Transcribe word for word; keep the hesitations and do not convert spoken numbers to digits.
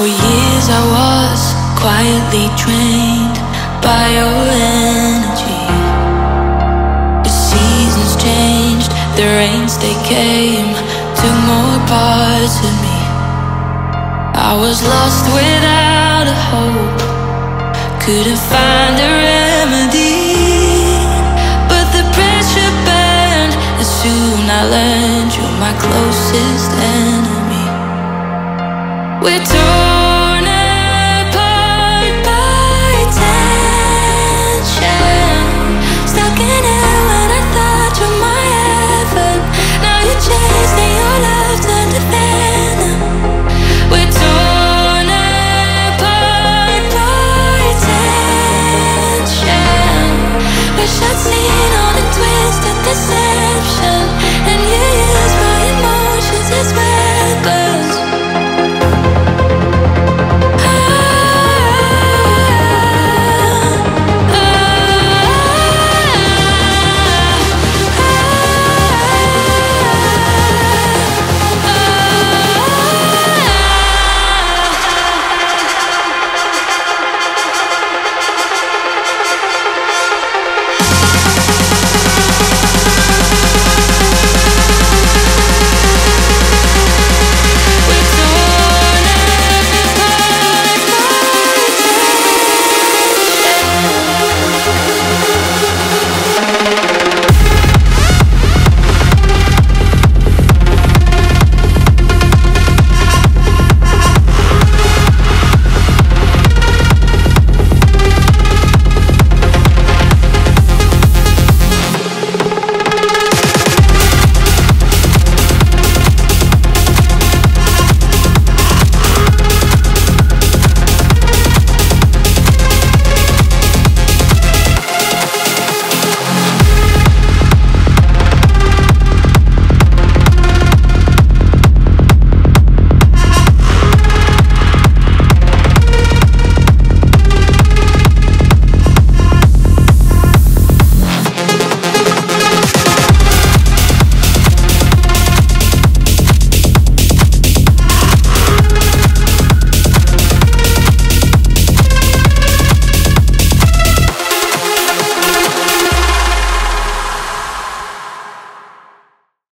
For years I was quietly drained by your energy. The seasons changed, the rains they came, took more parts of me. I was lost without a hope, couldn't find a remedy. But the pressure burned, and soon I learned you're my closest enemy. We're torn.